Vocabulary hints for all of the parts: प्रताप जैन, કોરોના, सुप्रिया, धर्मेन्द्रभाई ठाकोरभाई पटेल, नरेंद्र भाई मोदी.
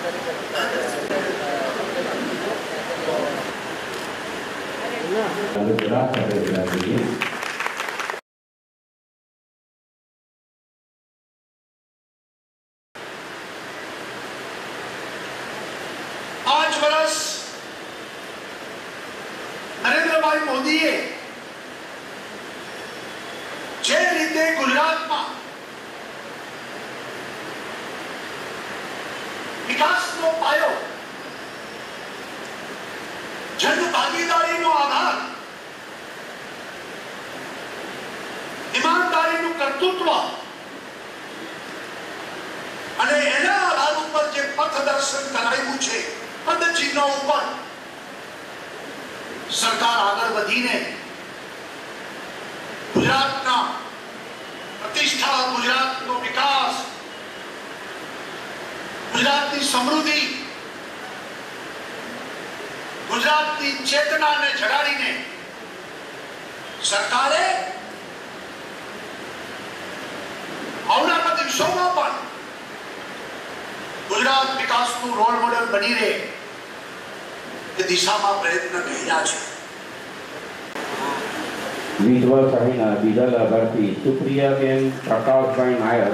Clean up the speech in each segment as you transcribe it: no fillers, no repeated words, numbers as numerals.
है। नरेंद्र भाई मोदी जे रीते गुजरात में विकास नो पायो जन भागीदारी नो आधार ईमानदारी नु कर्तृत्व अने एना आधार पर जे पथदर्शन करायु छे पद चिन्हो पर सरकार आगर वधी ने गुजरात ना प्रतिष्ठा गुजरात नो विकास गुजरात की समृद्धि गुजरात की चेतना ने जगाड़ी ने सरकारे आवनारा दिवसों में पण गुजरात विकास नु रोल मॉडल बनी रहे दिशा में प्रयत्न करा है। विधवा सहिना बीजा लाभार्थी सुप्रिया बेन प्रताप जैन आयर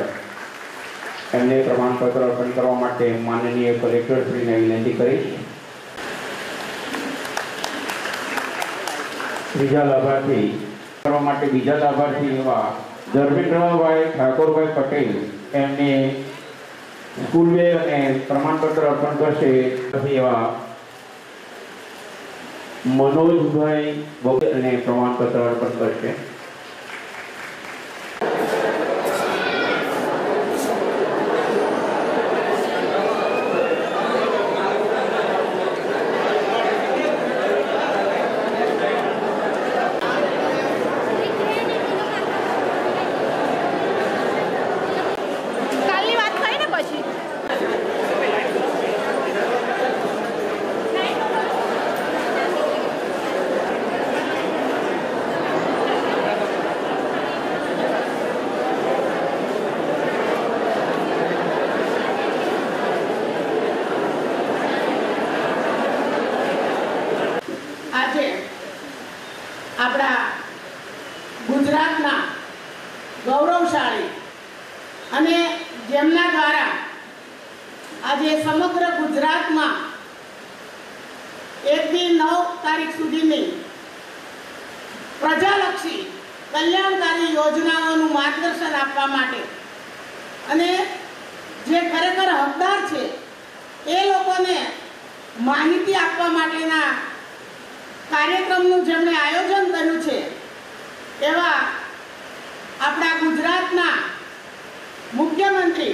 एमने प्रमाणपत्र अर्पण करवा माटे माननीय कलेक्टर श्री ने विनती करी। बीजा लाभार्थी एवं धर्मेन्द्रभाई ठाकोरभाई पटेल एमने स्कूलवेर अने प्रमाणपत्र अर्पण करशे। मनोज भाई ने प्रमाणपत्र अर्पण करते। गुजरातना गौरवशाળી અને જેમના દ્વારા આજે સમગ્ર ગુજરાતમાં 1 થી 9 તારીખ સુધીની પ્રજાલક્ષી કલ્યાણકારી યોજનાઓનું માર્ગદર્શન આપવા માટે અને જે ખરેખર હકદાર છે એ લોકોને માહિતી આપવા માટેના કાર્યક્રમનું જેમણે આયોજન કર્યું છે એવા આપણા ગુજરાતના મુખ્યમંત્રી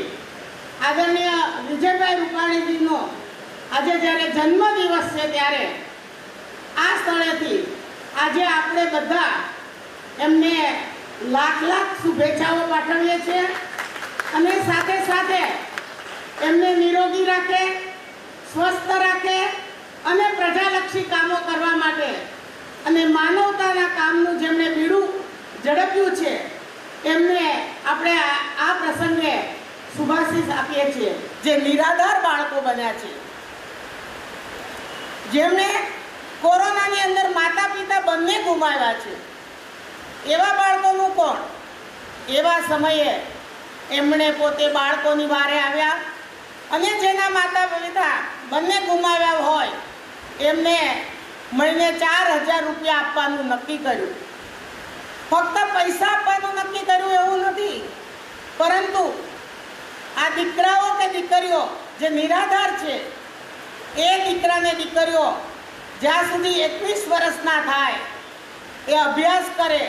આદરણીય વિજયભાઈ રૂપાણીજીનો આજે જ્યારે જન્મદિવસ છે ત્યારે આ સ્થળેથી આજે આપણે બધા એમને લાખ લાખ શુભેચ્છાઓ પાઠવીએ છીએ અને સાથે સાથે એમને નિરોગી રાખે સ્વસ્થ રાખે અને પ્રજાલક્ષી કામો કરવા માટે અને માનવતાના કામનું જેમણે બીડું ઝડપ્યું છે એમને આપણે આ પ્રસંગે શુભાશીષ આપીએ છીએ। જે નિરાધાર બાળકો બન્યા છે જેમણે કોરોનાની અંદર માતા પિતા બંને ગુમાવ્યા છે એવા બાળકોનું કોણ એવા સમયે એમણે પોતે બાળકોની વારે આવ્યા અને જેના માતા પિતા બંને ગુમાવ્યા હોય એમને महीने 4000 रुपया आपवानुं नक्की कर्युं। फक्त पैसा आपवानुं नक्की कर्युं एवुं नथी परंतु आ दीकराओ के दीकरीओ जे निराधार छे ए दीकराने दीकरीओ ज्यां सुधी 21 वर्षना थाय ए अभ्यास करे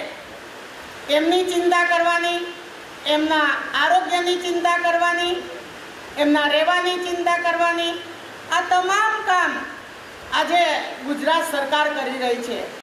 एमनी चिंता करवानी एमना आरोग्यनी चिंता करवानी एमना रहेवानी चिंता करवानी आ तमाम काम आजे गुजरात सरकार करी रही है।